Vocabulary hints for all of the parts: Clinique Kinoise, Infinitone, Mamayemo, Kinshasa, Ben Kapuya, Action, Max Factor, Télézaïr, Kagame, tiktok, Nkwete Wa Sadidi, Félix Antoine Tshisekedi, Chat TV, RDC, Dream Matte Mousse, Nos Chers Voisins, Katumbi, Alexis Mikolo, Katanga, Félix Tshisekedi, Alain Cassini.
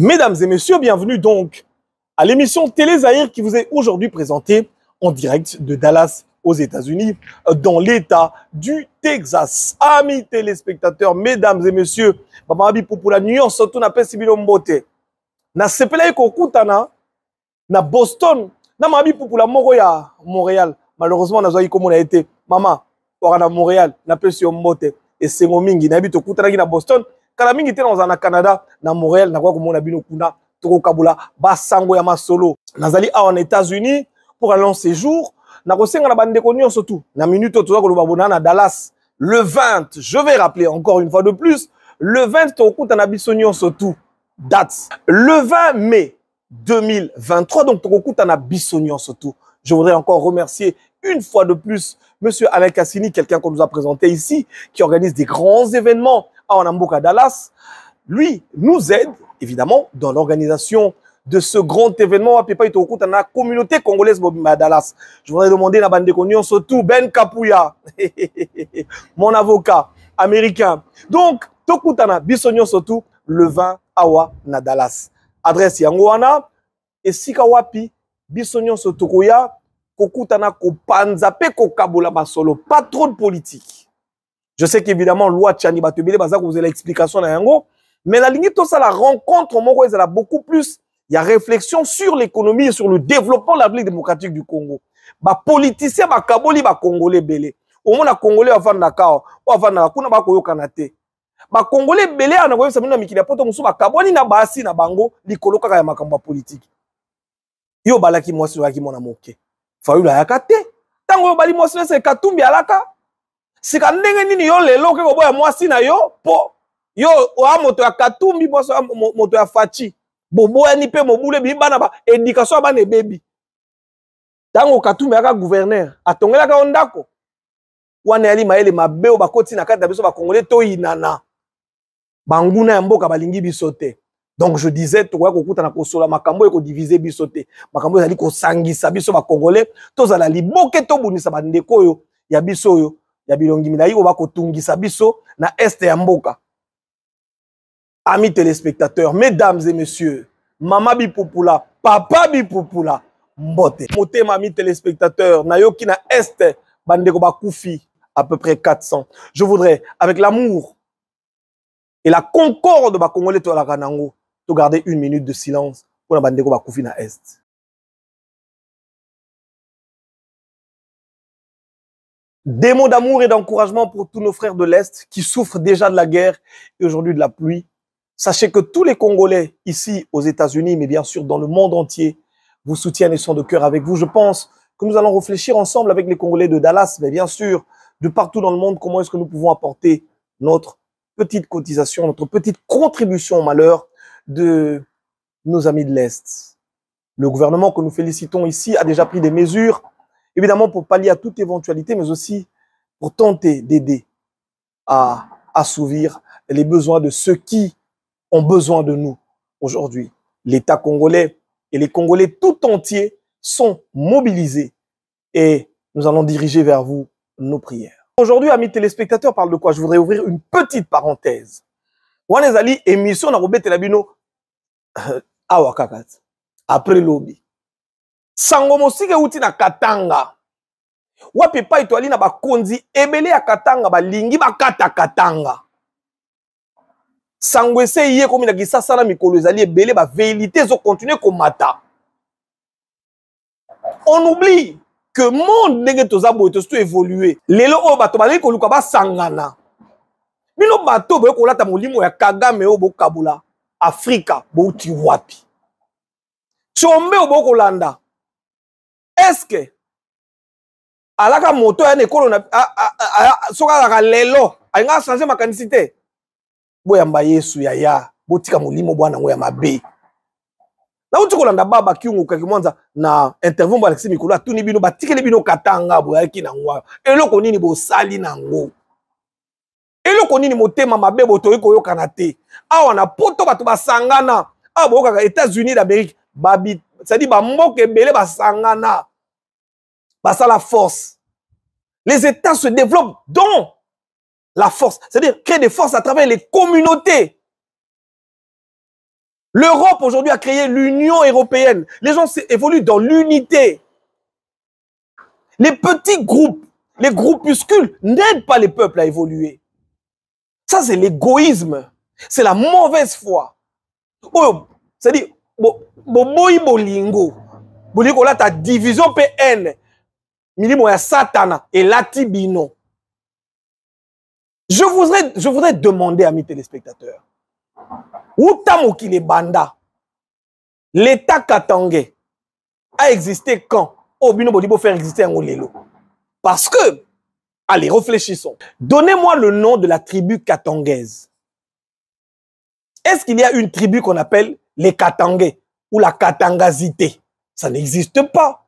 Mesdames et messieurs, bienvenue donc à l'émission Télézaïr qui vous est aujourd'hui présentée en direct de Dallas aux États-Unis, dans l'État du Texas. Amis téléspectateurs, mesdames et messieurs, bababi popula nuance surtout na pesibilo mbote. Na sepelai kokutana na Boston, na mabi popula moko ya Montréal. Malheureusement nazoi komo na été maman ora na Montréal na pesio mbote et sengo mingi na bito kutana ki na Boston. Kala mingi tena ozana Canada na Montréal na kwa komona bino kuna toko kabula basango ya masolo nazali awa na États-Unis pour un long séjour na kosenga na bandeko nyo surtout na minute toza koloba bonana Dallas le 20 je vais rappeler encore une fois de plus le 20 tokuta na biso nyo surtout date le 20 mai 2023 donc tokuta na biso nyo surtout je voudrais encore remercier une fois de plus monsieur Alain Cassini quelqu'un qu'on nous a présenté ici qui organise des grands événements en Amboka Dallas, lui nous aide évidemment dans l'organisation de ce grand événement. Papa est au courant de la communauté congolaise à Dallas. Je voudrais demander la bande de cognon surtout Ben Kapuya, mon avocat américain. Donc Tokutana Bisognon surtout le 20 awa na Dallas. Adresse yangoana et sikawapi Bisognon surtout koya kokutana ko panzape ko kabula basolo pas trop de politique. Je sais qu'évidemment, loi Tchani Batubile, vous avez l'explication à Yango, mais la ligne tout ça, la rencontre, au elle a beaucoup plus. Il y a réflexion sur l'économie et sur le développement de la République démocratique du Congo. Bah, politicien, bah, Kaboli, bah, Congolais, belé. Au moins, la Congolais, avant la Kao, avant la Kuna, bah, Koyo Kanate. Bah, Congolais, belé, on a vu ça, mais on a mis qu'il y a pas de moussou, bah, Kaboli, n'a pas assis, n'a pas bango, l'icolo, car il y a ma camba politique. Yo, bah, là, qui m'a sur la qui m'en a moqué. Fahu, la Yakate. Tango, yo, bah, li m'a sur la Katumbi, alaka. Si quand nini yo lelo ke boya mwasi na yo po yo wa moto ya Katumbi boso moto ya Fachi boboya ni pe mobule bi bana ba éducation ba ne baby tango Katumbi aka gouverneur atongela ka ondako wana ali maele mabeo ba koti na kata biso ba congolais to inana banguna ya mboka balingi bisote donc je disais to ko kuta na kosola makambo eko diviser bisote makambo ali ko sangisa biso ba congolais to za la liboke to bunisa ba ndeko yo ya biso yo ya bilongi minayi oba kotungisa biso na este ya mboka. Amis téléspectateurs, mesdames et messieurs, mama bipupula, papa bipupula, mbote. Moté mami téléspectateurs, na yoki na este bandeko bakufi à peu près 400. Je voudrais avec l'amour et la concorde ba congolais to la kanango, to garder une minute de silence pour la bandeko bakufi na est. Des mots d'amour et d'encouragement pour tous nos frères de l'Est qui souffrent déjà de la guerre et aujourd'hui de la pluie. Sachez que tous les Congolais ici aux États-Unis, mais bien sûr dans le monde entier, vous soutiennent et sont de cœur avec vous. Je pense que nous allons réfléchir ensemble avec les Congolais de Dallas, mais bien sûr de partout dans le monde, comment est-ce que nous pouvons apporter notre petite cotisation, notre petite contribution au malheur de nos amis de l'Est. Le gouvernement que nous félicitons ici a déjà pris des mesures évidemment pour pallier à toute éventualité, mais aussi pour tenter d'aider à assouvir les besoins de ceux qui ont besoin de nous aujourd'hui. L'État congolais et les Congolais tout entiers sont mobilisés et nous allons diriger vers vous nos prières. Aujourd'hui, amis téléspectateurs, parle de quoi? Je voudrais ouvrir une petite parenthèse. Wanezali, émission na Robert Telabino Awakakat, après lobby. Sangomosike uti na Katanga. Wapepa itoali na bakonzi ebele ya Katanga balingi bakata Katanga. Sangwese iye komi na gisasa na mikolo ezali ebele ba veilité zo continuer komata. On oublie que monde ndenge toza boye to évoluer. Lelo o bato bali koluka ba sangana. Bino bato boye kolata molimo ya Kagame o bokabula Afrika bouti wapi. Chombe o bokolanda. Est-ce que alaka moto ya nekolo na soka la lelo ainga changer makanisité boyamba Yesu ya ya botika mulimo bwana ngo ya mabe na utikolanda baba kiungu kakimwanza na interview ba Alexis Mikolo atuni bino batikele bino Katanga boyaki na ngwa eloko nini bosali nango eloko nini motema mabe boto iko yokana te awa na poto bato basangana aboka ka États-Unis d'Amérique babi ça dit ba mboke belé ba sangana ba ça la force les états se développent dans la force c'est-à-dire créer des forces à travers les communautés L'Europe aujourd'hui a créé l'Union européenne. Les gens évoluent dans l'unité. Les petits groupes, les groupuscules n'aident pas les peuples à évoluer. Ça, c'est l'égoïsme. C'est la mauvaise foi. C'est-à-dire, la division PN. Satana et Latibino. Je voudrais demander à mes téléspectateurs, où Tamoki les bandas, l'État katangais a existé quand? Obino Bodibo faire exister un Olelo. Parce que, allez, réfléchissons. Donnez-moi le nom de la tribu katangaise. Est-ce qu'il y a une tribu qu'on appelle les Katangais ou la Katangazité? Ça n'existe pas.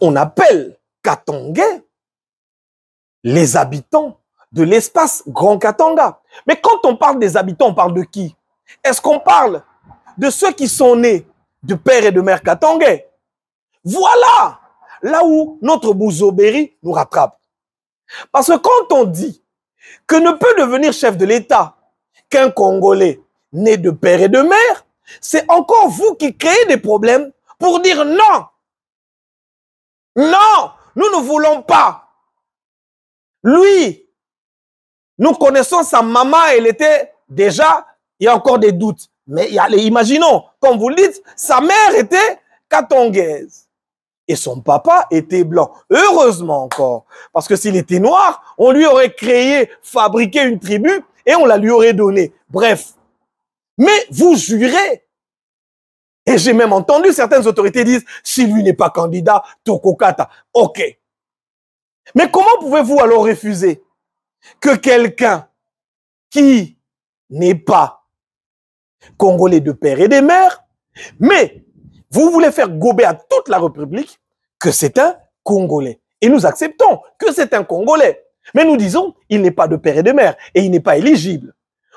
On appelle Katangais les habitants de l'espace Grand Katanga. Mais quand on parle des habitants, on parle de qui? Est-ce qu'on parle de ceux qui sont nés de père et de mère Katangais? Voilà là où notre Bouzobéry nous rattrape. Parce que quand on dit que ne peut devenir chef de l'État qu'un Congolais né de père et de mère, c'est encore vous qui créez des problèmes pour dire non. Non, nous ne voulons pas. Lui, nous connaissons sa maman, elle était déjà, il y a encore des doutes. Mais imaginons, comme vous le dites, sa mère était katangaise. Et son papa était blanc. Heureusement encore. Parce que s'il était noir, on lui aurait créé, fabriqué une tribu et on la lui aurait donnée. Bref. Mais vous jurez. Et j'ai même entendu certaines autorités dire, si lui n'est pas candidat, Tokokata. Ok. Mais comment pouvez-vous alors refuser que quelqu'un qui n'est pas Congolais de père et de mère, mais vous voulez faire gober à toute la République que c'est un Congolais. Et nous acceptons que c'est un Congolais. Mais nous disons, il n'est pas de père et de mère et il n'est pas éligible.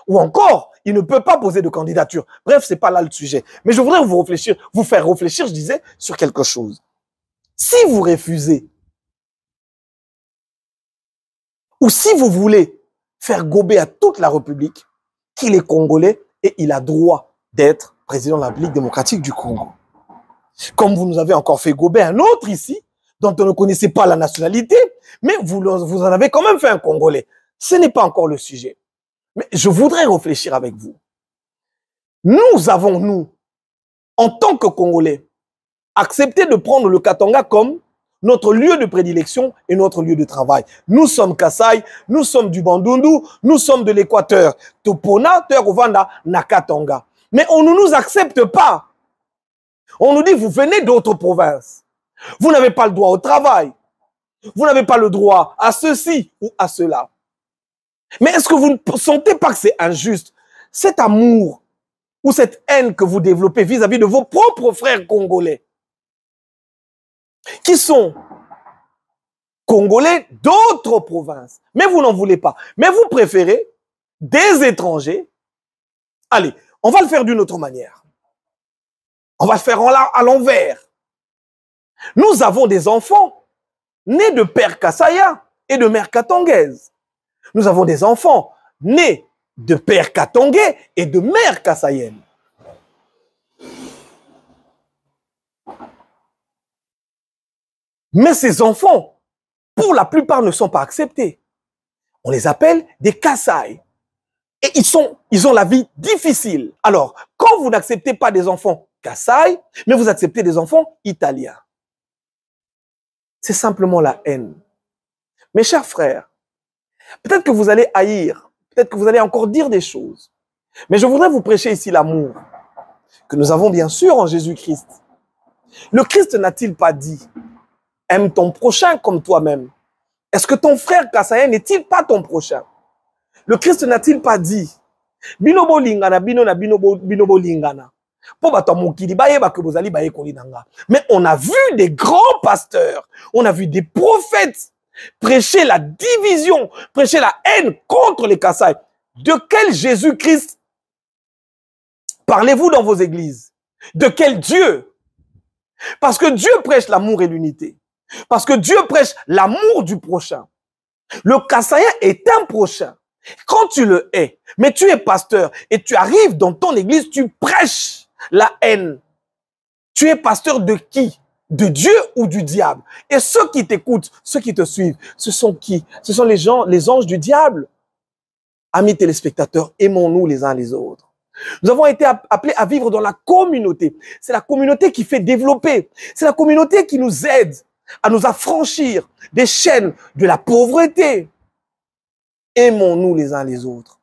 Ou encore, il ne peut pas poser de candidature. Bref, c'est pas là le sujet. Mais je voudrais vous faire réfléchir, je disais, sur quelque chose. Si vous refusez, ou si vous voulez faire gober à toute la République qu'il est Congolais et il a droit d'être président de la République démocratique du Congo. Comme vous nous avez encore fait gober un autre ici, dont on ne connaissait pas la nationalité, mais vous en avez quand même fait un Congolais. Ce n'est pas encore le sujet. Mais je voudrais réfléchir avec vous. Nous avons, nous, en tant que Congolais, accepté de prendre le Katanga comme notre lieu de prédilection et notre lieu de travail. Nous sommes Kassai, nous sommes du Bandundu, nous sommes de l'Équateur. Topona, Terrovanda, Nakatanga. Mais on ne nous accepte pas. On nous dit, vous venez d'autres provinces. Vous n'avez pas le droit au travail. Vous n'avez pas le droit à ceci ou à cela. Mais est-ce que vous ne sentez pas que c'est injuste? Cet amour ou cette haine que vous développez vis-à-vis de vos propres frères congolais, qui sont congolais d'autres provinces, mais vous n'en voulez pas. Mais vous préférez des étrangers. Allez, on va le faire d'une autre manière. On va le faire à l'envers. Nous avons des enfants nés de père Kassaya et de mère Katangaise. Nous avons des enfants nés de père Katangais et de mère Kassayenne. Mais ces enfants, pour la plupart, ne sont pas acceptés. On les appelle des Kassai. Et ils ont la vie difficile. Alors, quand vous n'acceptez pas des enfants Kassai, mais vous acceptez des enfants italiens, c'est simplement la haine. Mes chers frères, peut-être que vous allez haïr, peut-être que vous allez encore dire des choses. Mais je voudrais vous prêcher ici l'amour que nous avons bien sûr en Jésus-Christ. Le Christ n'a-t-il pas dit « Aime ton prochain comme toi-même ». Est-ce que ton frère Kassayen n'est-il pas ton prochain? Le Christ n'a-t-il pas dit « Binobo lingana, binobo lingana ». Mais on a vu des grands pasteurs, on a vu des prophètes prêcher la division, prêcher la haine contre les Kassai. De quel Jésus-Christ parlez-vous dans vos églises? De quel Dieu? Parce que Dieu prêche l'amour et l'unité. Parce que Dieu prêche l'amour du prochain. Le Kassaïen est un prochain. Quand tu le hais, mais tu es pasteur et tu arrives dans ton église, tu prêches la haine. Tu es pasteur de qui? De Dieu ou du diable? Et ceux qui t'écoutent, ceux qui te suivent, ce sont qui? Ce sont les gens, les anges du diable. Amis téléspectateurs, aimons-nous les uns les autres. Nous avons été appelés à vivre dans la communauté. C'est la communauté qui fait développer. C'est la communauté qui nous aide à nous affranchir des chaînes de la pauvreté. Aimons-nous les uns les autres.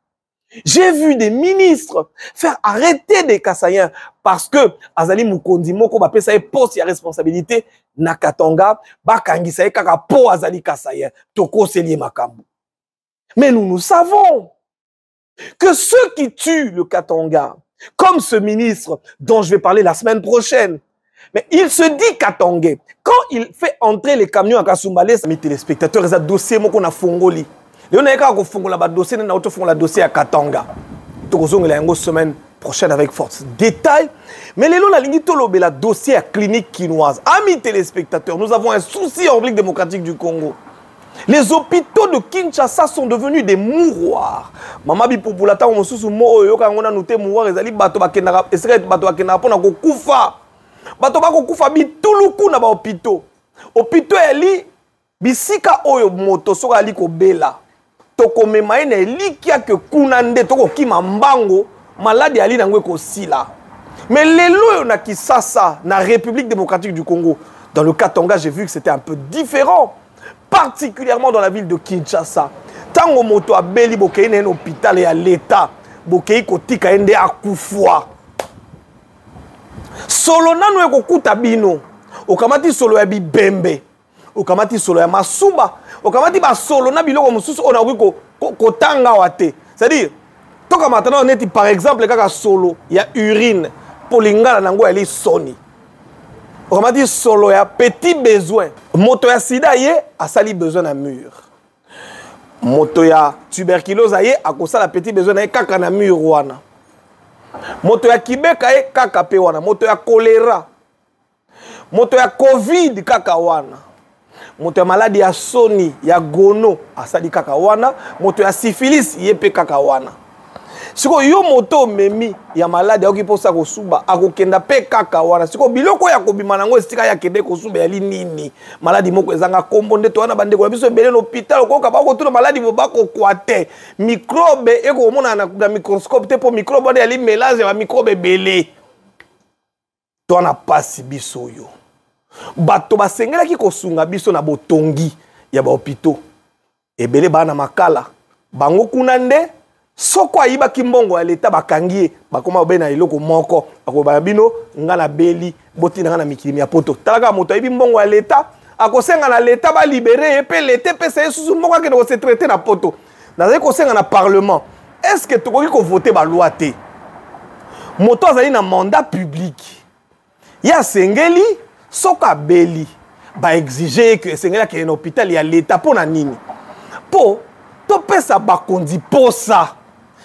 J'ai vu des ministres faire arrêter des Kassaïens parce que Azali Mukonzi moko ba pesa poste ya responsabilité na Katanga ba kangisa kaka po Azali Kassaïen toko selie makambo. Mais nous savons que ceux qui tuent le Katanga, comme ce ministre dont je vais parler la semaine prochaine, mais il se dit Katangais. Quand il fait entrer les camions à Kasumbalé, mes téléspectateurs, ils ont dossier qu'on a fongoli. Ils ont un dossier, ils ont un dossier à Katanga. Ils ont une semaine prochaine avec force. Détail. Mais les gens ont un dossier à Clinique Kinoise. Amis téléspectateurs, nous avons un souci en République démocratique du Congo. Les hôpitaux de Kinshasa sont devenus des mouroirs. Maman Bipopulata, on se soumou, on a noté mouroir, ils allaient battre Bakena, et serait battre Bakena, on a Koufa. Battre Bakoufa, Bitouloukou, n'a pas hôpitaux. Hôpitaux, Eli, Bissika, Oyo, Moto, Sorali, Kobela. Toko Memaine, Eli, Kia, que Kounande, Toko Kimambango, malade, Ali, Nangweko, Sila. Mais les lois, on a Kinshasa, dans la République démocratique du Congo. Dans le Katanga, j'ai vu que c'était un peu différent. Particulièrement dans la ville de Kinshasa. Tango moto a beli bokei na hôpital et à l'État. Bokei kotika ende akufwa. Solo nanu eko kutabino. Okamati solo ya bibembe. Okamati solo ya masumba. Okamati ba solo na biloko mususu ona wiko kotanga wate. C'est-à-dire, toka matana on est par exemple kaka solo ya urine polingala nango eli soni. On m'a dit solo ya petit besoin. Moto ya sida ye a sali besoin na mur. Moto ya tuberculose ye a kosala petit besoin na ye kaka na mur wana. Moto ya kibeka ye kaka pe wana. Moto ya choléra. Moto ya covid kaka wana. Moto ya maladi ya soni ya gono a sali kaka wana. Moto ya syphilis ye pe kaka wana. Siko yo moto memi ya malade oki posa kosuba akokenda pe kaka wana siko biloko ya kobima nango esika ya kende kosuba ya nini maladi moko ezanga kombo nde to wana bandeko biso ebele na hôpital okoka bako tuna maladi bobako kwate microbe eko mona na microscope te po microbe wana ali mélange ba microbe belé to wana pasi biso yo bato basengela ki kosunga biso na botongi ya ba hôpital ebele bana makala bango kuna nde soko ayiba kimbongo ya leta bakangie bakoma obena iloko moko akoba bino ngana beli botina ngana mikilimi ya poto talaka moto ayibi mbongo ya leta akosenga na leta ba libérer et pe leta pe c'est sous moko ke ko se traiter na poto nazali kosenga na parlement est-ce que tokoki ko voter ba loi te moto azali na mandat public ya sengeli soko abeli ba exiger que sengela ke na hôpital ya leta pona nini po to pesa bakondi posa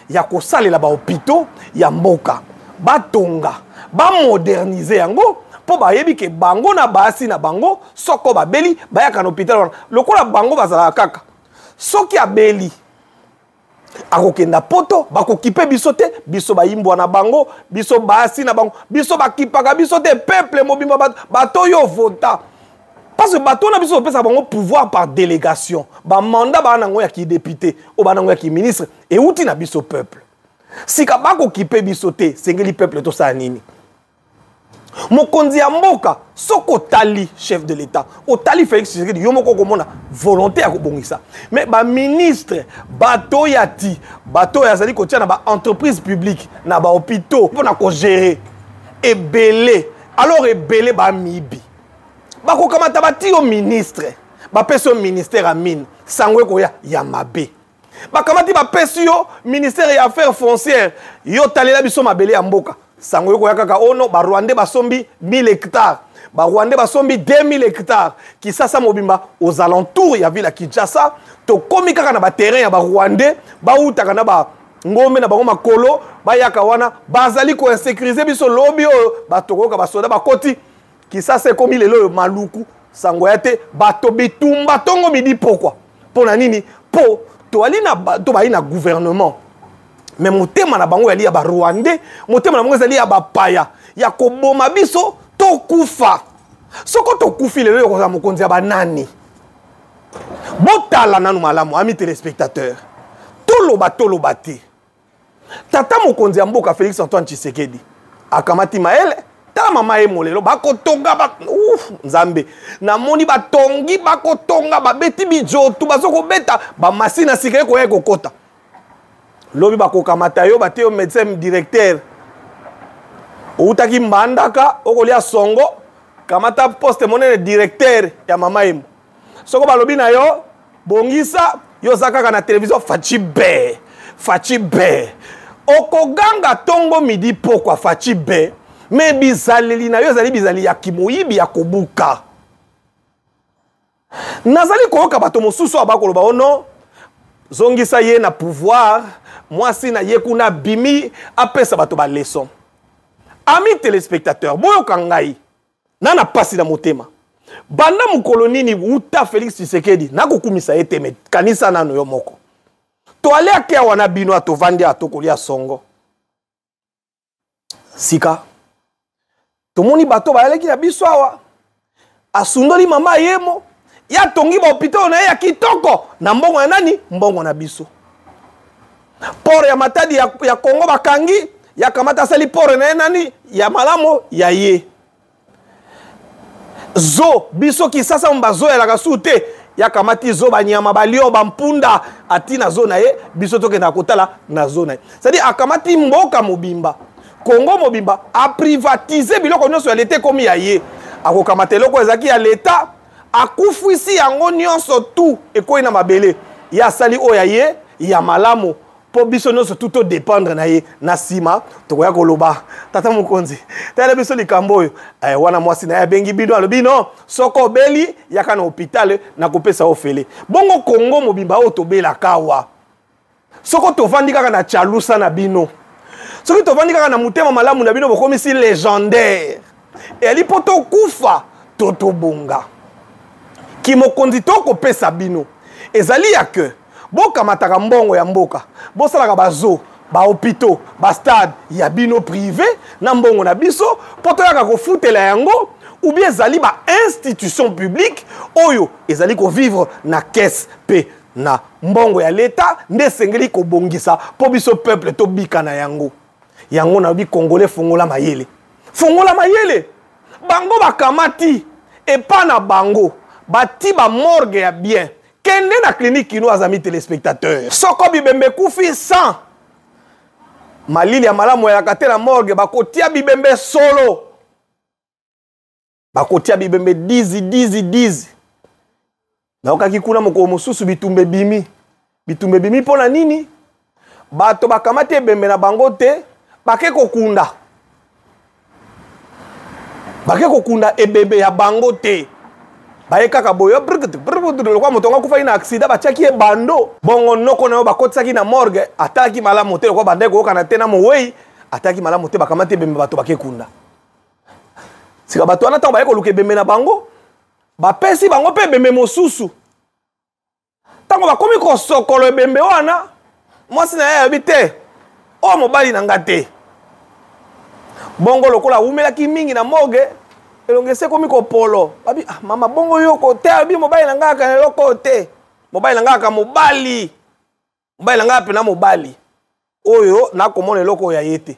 ya kosalela ba hôpitaux ya mboka batonga ba moderniser yango po bayebi ke bango na basi na bango soko babeli bayaka na hôpital wana lokola bango bazala kaka soki abeli akokenda poto bakokipe biso te biso bayimbwa na bango biso basi na bango biso bakipaka biso te peuple mobimba bato yo vota parce que bato na biso pesa bango pouvoir par délégation ba mandat ba nango ya ki député o ba nango ya ki ministre et outi na biso peuple si ka ba ko kipe biso te sengeli peuple to sa nini mokonzi ya mboka soko tali chef de l'état o tali Félix Tshisekedi yo moko ko mona volonté ya ko bongisa mais ba ministre bato ya ti bato ya zali ko tia na ba entreprise publique na ba hôpitaux pona ko gérer ebelé alors ebelé ba mibi bako kamata bati yo ministre ba peso ministère a mine sangwe ko ya yamabe bakamati ba peso yo ministère ya affaires foncières yo talela biso mabele ya mboka sangwe ko ya kaka ono ba Rwanda ba sombi 1000 hectares ba Rwanda ba sombi 2000 hectares Kinshasa mobimba aux alentours ya ville ya Kinshasa to komi kaka na ba terrain ya ba Rwanda ba utaka na ba ngombe na bango makolo ba yaka wana bazali ko sécuriser biso lobby oyo ba tokoka ba soda ba koti Kinshasa comme il est là, Maluku, Sangoyate, Bato Bitumba, Tongo me dit pourquoi. Pour la nini, pour na gouvernement. Mais mon thème na bango yali ya ba Rwandais, mon thème na bango yali ya ba paya, ya koboma biso to kufa. Soko to kufi le yo koza mokonzi ya ba nani. Botala nanu malamu ami téléspectateurs. Tolo bati. Tata mokonzi ya mboka Félix Antoine Tshisekedi. Akamati maele, ta mama e molelo bako tonga ba ouf nzambe. Na moni ba tongi bako tonga ba beti bijo tu bazoko beta ba masina sikere ko yeko kota. Lobi bako kamata yo bate yo médecin directeur. Outaki mandaka okolia songo kamata poste monene directeur ya mama e. Soko balobi na yo bongisa yo zakaka na télévision Fachi be. Okoganga tongo midi pokwa Fachi be. Me bizaleli na yo zali bizali ya kimoyibi ya kobuka. Nazali koyoka bato mosusu abako loba ono zongisa ye na pouvoir mwasi na ye kuna bimi apesa bato ba leçon. Ami téléspectateur, boyo kangai nana pasi na motema. Banda mukoloni ni uta Félix Tshisekedi nako kumisa eteme kanisa nano yo moko. To ale akia wana bino ato vandi ato kolia songo. Sika. Tomoni bato ba eleki na biso awa. Asundoli mama yemo. Ya tongi ba hopito na ya kitoko. Na mbongo ya nani? Mbongo na biso. Pore ya matadi ya Kongo bakangi. Ya kamata sali pore na nani? Ya malamo ya ye. Zo, biso kisasa mbazo ya lagasute. Ya kamati zo banyama balio bampunda. Ati na zo na ye. Biso toke na kotala na zo na ye. Sadi akamati mboka mobimba. Kongo mobimba a privatisé biloko nyonso ya l'été komi ya ye. Ako kamate loko ezaki ya l'état. Akufuisi yango nyonso tout ekoyi na mabele. Ya sali o ya ye, ya malamo. Po biso nyonso tout to dépendre na ye na sima tokoya koloba. Tata Mokonzi, tala biso likambo yo. Wana mwasi na ya bengi bino alobi non, soko beli yaka na hôpital na kopesa ofele. Bongo Kongo mobimba o tobela kawa. Soko tovandi kaka na chalusa na bino. Ce qui te vendit quand on a monté maman là mon ami nous comme ici légendaire et ali poto kufa toto bonga qui me conduit tant qu'on pèse sabino et zali ya que bon kamata kambongo ya mboka bon ça la kabazo ba hôpitaux ba stade ya bino privé na mbongo na biso poto ya ko futela yango ou bien zali ba institution publique oyo et zali ko vivre na caisse p na mbongo ya l'état ndesengeli ko bongisa po biso peuple to bika na yango. Yango na bi Congolais fongola mayele. Fongola mayele. Bango bakamati et pas na bango. Bati ba morgue ya bien. Kende na clinique kinoise amis téléspectateurs. Soko bibembe kufi 100. Malili ya malamu ya katela morgue bakotia bibembe solo. Bakotia bibembe dizi. Na okaki kuna moko mosusu bitumbe bimi. Bitumbe bimi pona nini? Bato bakamate bembe na bango te. Bake kokunda ebebe ya bango te. Baye kaka boyo brrr kwa motonga kufa ina accident bachaki e bando. Bongo noko na bakotsaki na morgue ataki malamu te kwa bandeko kana tena moweyi ataki malamu te bakamate bembe bato bake kunda. Sika bato ana tamba yeko luke bembe na bango. Ba pesi bango pe bembe mosusu. Tango bakomi ko sokolo bembe wana mwasi na ya bite. O mobali na ngate. Bongo lokola umelaki mingi na morgue elongese komi ko polo babi ah, mama bongo yoko te abi mobali na ngaka na loko te mobali na ngaka mobali na ngapi na mobali oyo na komone loko ya yete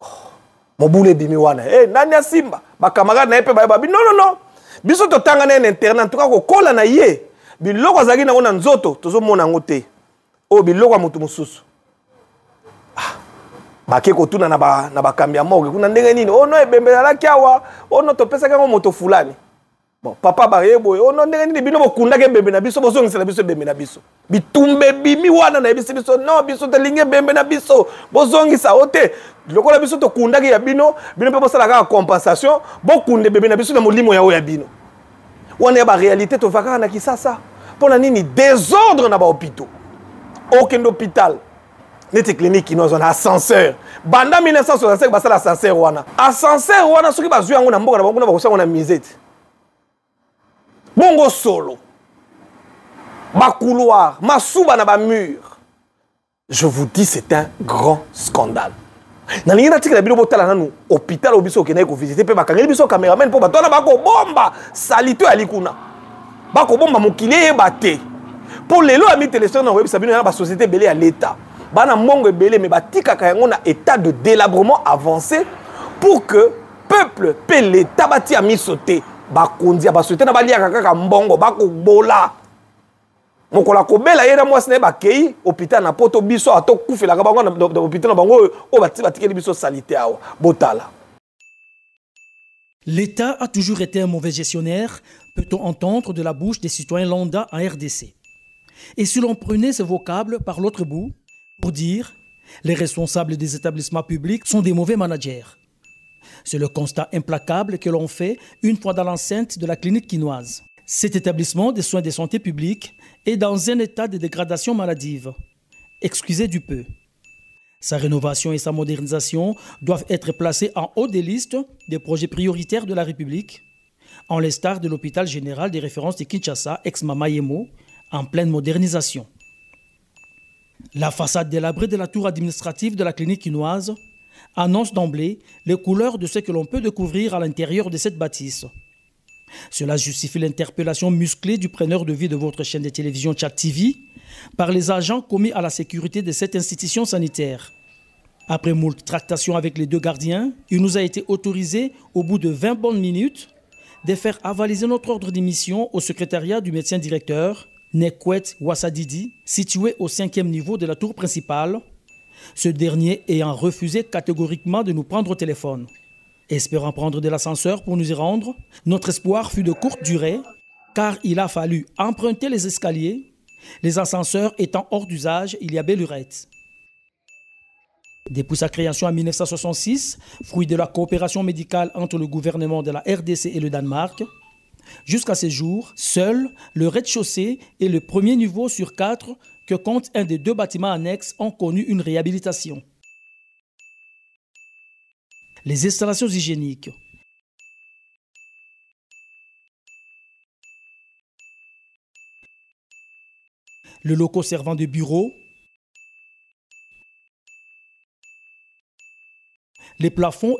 oh, mobule bimi wana eh hey, nani asimba bakamara na epe babi no biso totanga na internet tuka kokola na ye biloko zaki na ona nzoto tozomona ngote o biloko mutu mususu ah. Bakeko tuna na bakambi ya morgue kuna ndenge nini ono ebembelaki awa ono topesaka ngo moto fulani bon papa barebo ono ndenge nini bino bokundaka bembe na biso bozongisa na biso bembe na biso bitumbe bimi wana na biso biso no biso telinge bembe na biso bozongisa ote lokola biso tokundaka ya bino pe bosalaka compensation bokunde bembe na biso na molimo yao ya bino wana ya ba réalité tovaka na Kinshasa pona nini désordre na ba hôpital aucun hôpital. Nete clinique Kinoise na ascenseur. Banda 1965 basala ascenseur wana. Ascenseur wana soki bazwi yango na mboka na bango na misete. Bongo solo. ma couloir, ma souba na ba mur. Je vous dis, c'est un grand scandale. Dans les articles, il y a un hôpital qui a été visité. Il y a un caméraman qui a été visité. Il y a un bomba qui a été pour les lois, il y a une société belée à l'État. Il y a un état de délabrement avancé pour que le peuple et l'État bâti à mis sauter. Il y a une société qui a été bola. Donc, on a dit hôpital na poto biso ato kufi la kabango na hôpital na bango o batikeli biso salité awa botala. L'État a toujours été un mauvais gestionnaire, peut-on entendre de la bouche des citoyens lambda en RDC. Et si l'on prenait ce vocable par l'autre bout pour dire les responsables des établissements publics sont des mauvais managers. C'est le constat implacable que l'on fait une fois dans l'enceinte de la clinique kinoise. Cet établissement des soins de santé publique est dans un état de dégradation maladive. Excusez du peu. Sa rénovation et sa modernisation doivent être placées en haut des listes des projets prioritaires de la République, en l'estar de l'hôpital général des références de Kinshasa, ex-Mamayemo, en pleine modernisation. La façade délabrée de la tour administrative de la clinique kinoise annonce d'emblée les couleurs de ce que l'on peut découvrir à l'intérieur de cette bâtisse. Cela justifie l'interpellation musclée du preneur de vie de votre chaîne de télévision Chat TV par les agents commis à la sécurité de cette institution sanitaire. Après moult tractations avec les deux gardiens, il nous a été autorisé, au bout de 20 bonnes minutes, de faire avaliser notre ordre d'émission au secrétariat du médecin directeur, Nkwete Wa Sadidi, situé au 5e niveau de la tour principale, ce dernier ayant refusé catégoriquement de nous prendre au téléphone. Espérant prendre de l'ascenseur pour nous y rendre, notre espoir fut de courte durée, car il a fallu emprunter les escaliers, les ascenseurs étant hors d'usage il y a belle lurette. Depuis sa création en 1966, fruit de la coopération médicale entre le gouvernement de la RDC et le Danemark, jusqu'à ces jours, seul le rez-de-chaussée et le premier niveau sur 4 que compte un des deux bâtiments annexes ont connu une réhabilitation. Les installations hygiéniques, le locaux servant de bureau, les plafonds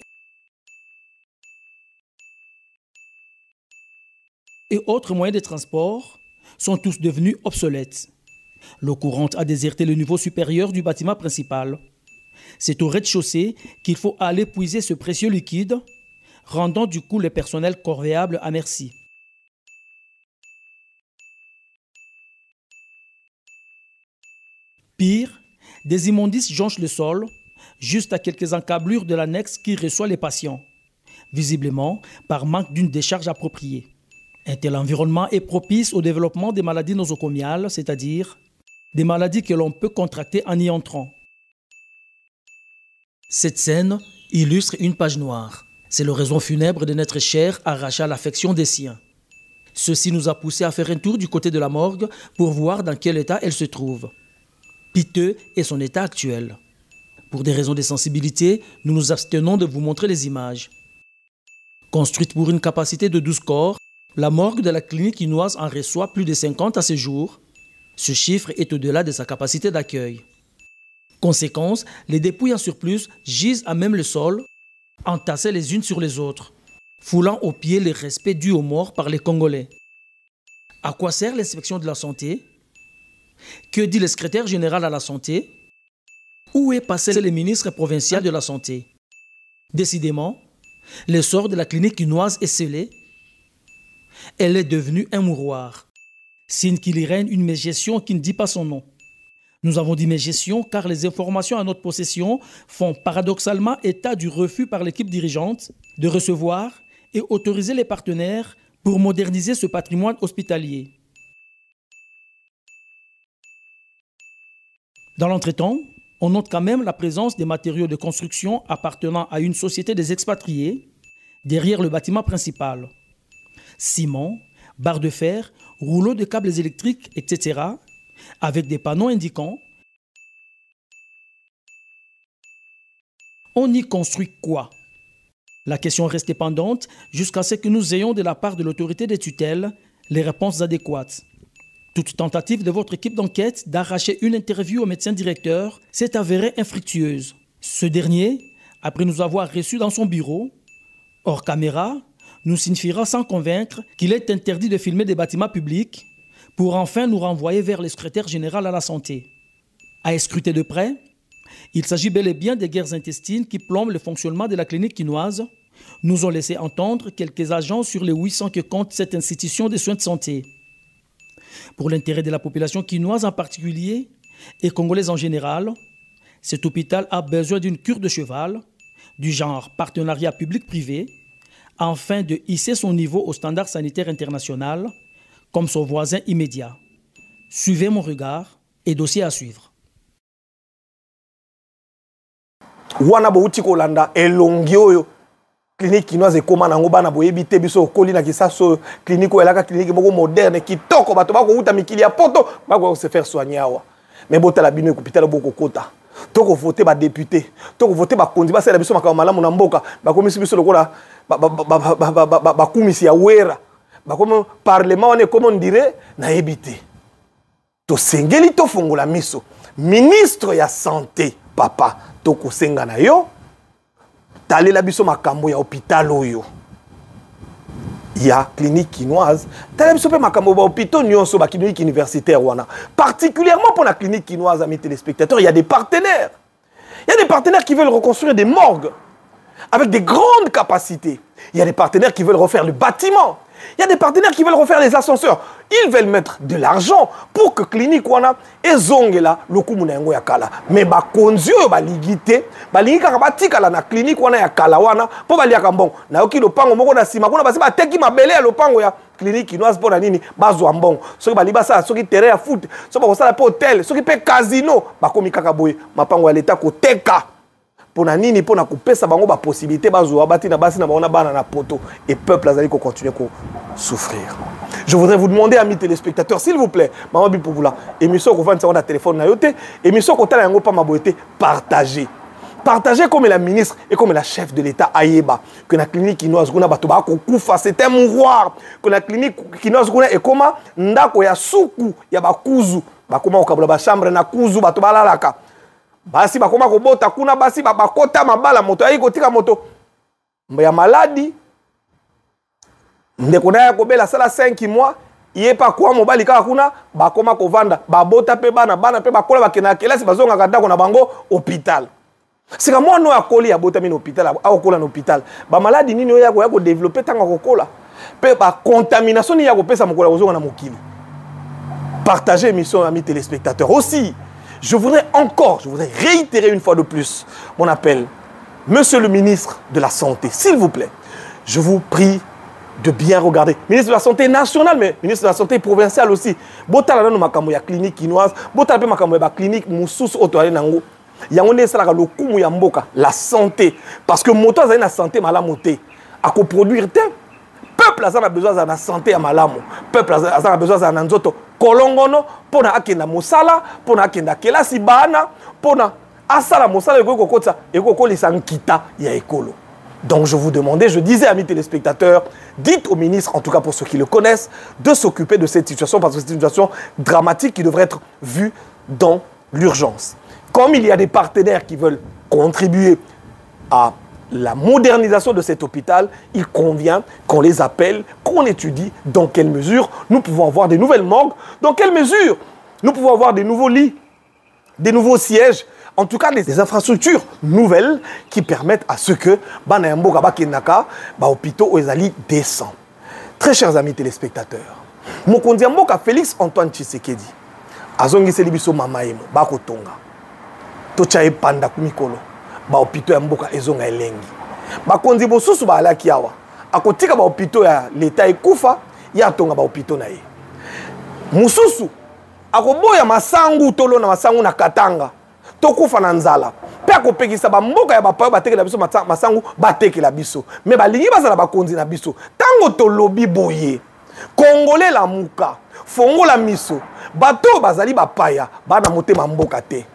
et autres moyens de transport sont tous devenus obsolètes. L'eau courante a déserté le niveau supérieur du bâtiment principal. C'est au rez-de-chaussée qu'il faut aller puiser ce précieux liquide, rendant du coup le personnel corvéable à merci. Pire, des immondices jonchent le sol, juste à quelques encablures de l'annexe qui reçoit les patients, visiblement par manque d'une décharge appropriée. Un tel environnement est propice au développement des maladies nosocomiales, c'est-à-dire des maladies que l'on peut contracter en y entrant. Cette scène illustre une page noire. C'est l'oraison funèbre de notre cher arraché à l'affection des siens. Ceci nous a poussé à faire un tour du côté de la morgue pour voir dans quel état elle se trouve. Piteux est son état actuel. Pour des raisons de sensibilité, nous nous abstenons de vous montrer les images. Construite pour une capacité de 12 corps, la morgue de la clinique kinoise en reçoit plus de 50 à ce jour. Ce chiffre est au-delà de sa capacité d'accueil. Conséquence, les dépouilles en surplus gisent à même le sol, entassées les unes sur les autres, foulant aux pieds les respects dus aux morts par les Congolais. À quoi sert l'inspection de la santé? Que dit le secrétaire général à la santé? Où est passé le ministre provincial de la santé? Décidément, l'essor de la clinique kinoise est scellé. Elle est devenue un mouroir, signe qu'il y règne une mégestion qui ne dit pas son nom. Nous avons dit mégestion car les informations à notre possession font paradoxalement état du refus par l'équipe dirigeante de recevoir et autoriser les partenaires pour moderniser ce patrimoine hospitalier. Dans l'entretemps, on note quand même la présence des matériaux de construction appartenant à une société des expatriés derrière le bâtiment principal. Ciment, barres de fer, rouleaux de câbles électriques, etc., avec des panneaux indiquant « On y construit quoi ?» La question reste pendante jusqu'à ce que nous ayons de la part de l'autorité des tutelles les réponses adéquates. Toute tentative de votre équipe d'enquête d'arracher une interview au médecin directeur s'est avérée infructueuse. Ce dernier, après nous avoir reçus dans son bureau, hors caméra, nous signifiera sans convaincre qu'il est interdit de filmer des bâtiments publics pour enfin nous renvoyer vers le secrétaire général à la santé. À scruter de près, il s'agit bel et bien des guerres intestines qui plombent le fonctionnement de la clinique kinoise, nous ont laissé entendre quelques agents sur les 800 que compte cette institution des soins de santé. Pour l'intérêt de la population kinoise en particulier et congolaise en général, cet hôpital a besoin d'une cure de cheval, du genre partenariat public-privé, afin de hisser son niveau au standard sanitaire international, comme son voisin immédiat. Suivez mon regard et dossier à suivre. Wana bouti kolanda elongioyo clinique kinoise ekoma nango bana boyebite biso koli na kisaso clinique elaka clinique moko moderne kitoko bato bako uta mikili ya poto bako se faire soigner awa mais botala bino ekopitala boko kota toko voter ba député toko voter ba kondi ba sala biso makama malamu na mboka bakomisi biso lokola bakumisi ya wera bakomo parlement one comme on dirait na ebité to sengeli to fongola miso ministre ya santé papa toko senga na yo talé la biso makambo ya hôpital oyo ya clinique kinoise talé biso pe makambo ba hôpital nyonso ba clinique universitaire wana particulièrement pour la clinique kinoise amis téléspectateurs il y a des partenaires qui veulent reconstruire des morgues avec des grandes capacités il y a des partenaires qui veulent refaire le bâtiment il y a des partenaires qui veulent refaire les ascenseurs ils veulent mettre de l'argent pour que clinique wana ezongela lokumu na yango ya kala mais ba konzi oyo ba ligité ba lingika ba tikala na clinique wana ya kala wana po ba liaka mbongo na yoki lopango moko na sima kuna basi ba teki mabele ya lopango ya clinique kinoise pona nini bazwa mbongo soki ba libasa soki terrain ya foot soki ba kosala po hotel soki pe casino ba komi kaka boye mapango ya leta ko teka pona nini pona kopesa bango ba possibilité bazwa bati na basi na baona bana na poto et peuple azali ko continuer ko souffrir. Je voudrais vous demander, amis téléspectateurs, s'il vous plaît, maman Bipoula, émission qu'on va nous téléphone na yote, émission qu'on t'a pas ma beauté, partagez. Partagez comme la ministre et comme la chef de l'État Ayeba, que la clinique kinoise guna batoba ko kufa, c'est un mouvoir, que la clinique kinoise guna et comment ndako ya suku ya bakuzu, bakoma okabula ba chambre na kuzu batoba lalaka. Basi bakoma ko bota kuna basi babakota mabala moto ayi kotika moto. Ya maladie Ndekona kobela sala 5 mois yé pa kwa mobali kaka kuna bakoma kovanda babota pe bana bana pe bakola bakena kelasi bazonga kadako na bango hôpital. Sika mono akoli ya bota mino hôpital a okola na hôpital. Ba maladi nini oya ko développer tanga kokola pe ba contamination ya ko pesa mokola ozonga na mokili. Partagez émission amis téléspectateurs aussi. Je voudrais réitérer une fois de plus mon appel. Monsieur le ministre de la Santé, s'il vous plaît, je vous prie de bien regarder. Ministre de la Santé nationale, mais ministre de la Santé provinciale aussi. Bota la makambo ya clinique kinoise, bota pe makambo ya clinique mususu otoale nango. Yango ne sala ka lokumu ya mboka, la santé parce que moto azali na santé malamu te. Ako produire te. Peuple azana besoin za na santé ya malamu. Peuple azana besoin za na nzoto kolongono pona akenda mosala, pona akenda kelasi bana, pona asala mosala eko kokotsa, eko kolisa nkita ya ekolo. Donc je vous demandais, je disais amis téléspectateurs, dites au ministre, en tout cas pour ceux qui le connaissent, de s'occuper de cette situation parce que c'est une situation dramatique qui devrait être vue dans l'urgence. Comme il y a des partenaires qui veulent contribuer à la modernisation de cet hôpital, il convient qu'on les appelle, qu'on étudie dans quelle mesure nous pouvons avoir des nouvelles morgues, dans quelle mesure nous pouvons avoir des nouveaux lits, des nouveaux sièges, en tout cas, des infrastructures nouvelles qui permettent à ce que Banayambo Kabakenaka, Baopito Oezali descend. Très chers amis téléspectateurs, Mokonzi Mboka Félix Antoine Tshisekedi, Azongi Selibiso Mamaemo, Bakotonga, Tochae Panda Kumikolo, Baopito Mboka Ezonga Elengi, Bakonzi Bosusu Balakiawa, Akotika Baopito ya l'État Ekoufa, Yatonga Baopito Nae. Mususu, Akoboya Masangu Tolo na Masangu na Katanga. Tokufa na nzala pe akopekisa ba mboka ya bapaya batekela biso masangu batekela biso me balingi bazala bakonzi na biso tango tolobi boye kongole la muka fongola miso bato bazali bapaya bana motema mboka te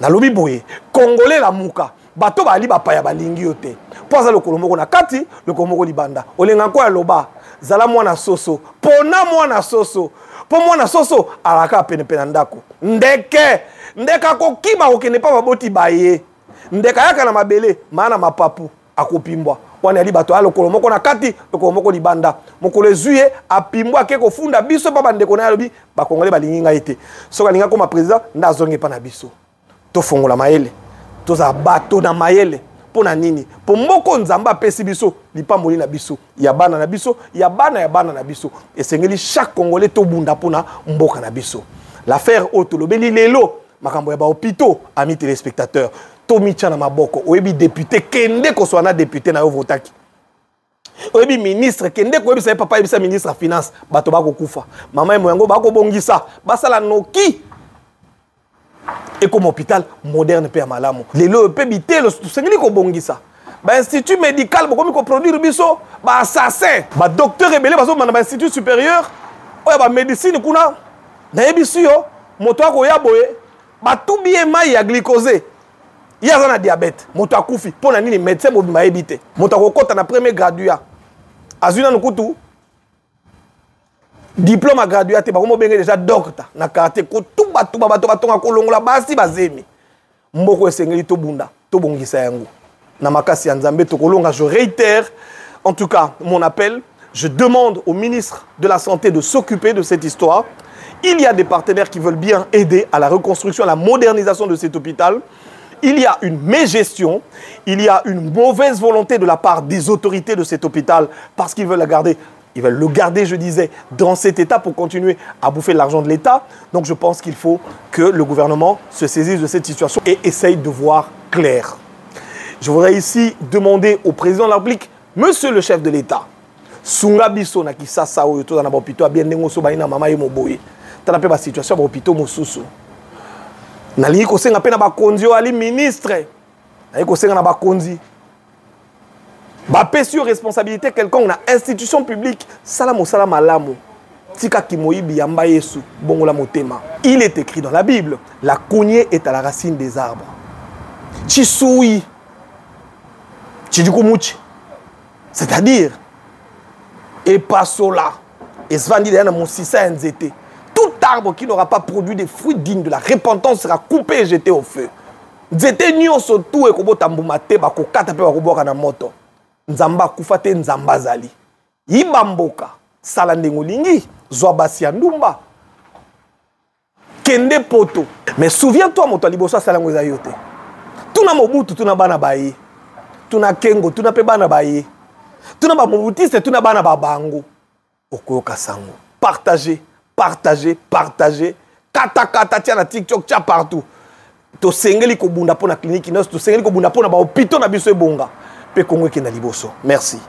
na lobi boye kongole la muka bato bali bapaya balingi yo te po azali lokolo moko na kati lokolo moko libanda olenga ko ya loba zala mwana soso, pona mwana soso, po mwana soso alaka pene penandako. Ndeke, ndeka kokima okenepa maboti baye. Ndeka yaka na mabele, mana mapapu akopimbwa. Wana ali bato alokolo moko na kati, lokolo moko ni banda. Mokolo zuye apimbwa keko funda biso baba ndeko na lobi bakongole balinginga ite. Soka linga koma president ndazonge pa na biso. To fongola maele. Toza bato na maele. Pona nini pomoko nzamba pesi biso lipamboli na biso yabana na biso yabana na biso esengeli chaque congolais to bunda pona mboka na biso l'affaire otolobeli lelo makambo ya ba hopito ami téléspectateurs to micha na maboko oyebi député kende ko soana député na yo votaki oyebi ministre kende ko oyebi sa papa oyebi sa ministre finance bato ba ko kufa mama moyango ba ko bongisa basala noki. Et comme hôpital moderne pe malamo lelo pe bité le sengeli ko bongisa ba institut médical bokomi ko produire biso ba assassin ba docteur rebelle baso ba institut supérieur oya ba médecine kuna na yebisu yo moto akoya boye ba tubie mai ya glycose yaza na diabète moto akufi pona nini médecin bo ma yebite moto akokota na premier graduat azuna nkutu diplôme graduat te bakomo benge déjà docteur na carte ko tout bato batonga kolongola basi bazemi mboko esengeli to bunda to bongisa yango na makasi ya nzambe to kolonga. Je réitère en tout cas mon appel, je demande au ministre de la santé de s'occuper de cette histoire. Il y a des partenaires qui veulent bien aider à la reconstruction, à la modernisation de cet hôpital. Il y a une mégestion, il y a une mauvaise volonté de la part des autorités de cet hôpital parce qu'ils veulent la garder. Ils veulent le garder, je disais, dans cet état pour continuer à bouffer l'argent de l'État. Donc je pense qu'il faut que le gouvernement se saisisse de cette situation et essaye de voir clair. Je voudrais ici demander au président de la République, monsieur le chef de l'État, Sunga biso na kisasa oyo to na bopito bien ndengo so baina mama yemoboye. Tala pe ba situation ba bopito mosusu. Na li ko senga pe na bakonzi o ali ministre. Na ko senga na bakonzi. Ba pesio responsabilité quelqu'un na institution publique salamo salama lamo tika kimoyibi yamba yesu bongola motema. Il est écrit dans la Bible, la cognée est à la racine des arbres. Chisui Chidukumuchi. C'est-à-dire et pas cela. Et Svandi derrière mon 600 NZT. Tout arbre qui n'aura pas produit des fruits dignes de la repentance sera coupé et jeté au feu. Nzete nyonso tout et kobo tambumate bako kata pe bako boka na moto. Nzamba kufate nzamba zali. Ibamboka sala ndengolingi zoabasi andumba. Kende poto. Mais souviens-toi moto libosa salango zayote. Tuna mobutu tuna bana baye. Tuna kengo tuna pe bana baye. Tuna ba mobutiste tuna bana ba bango. Okoyoka sango. Partager, partager, partager. Kata kata tia na TikTok tia partout. To sengeli ko bunda pona clinique Kinoise, to sengeli ko bunda pona ba hôpital na biso ebonga. Pe Congo ke na liboso. Merci.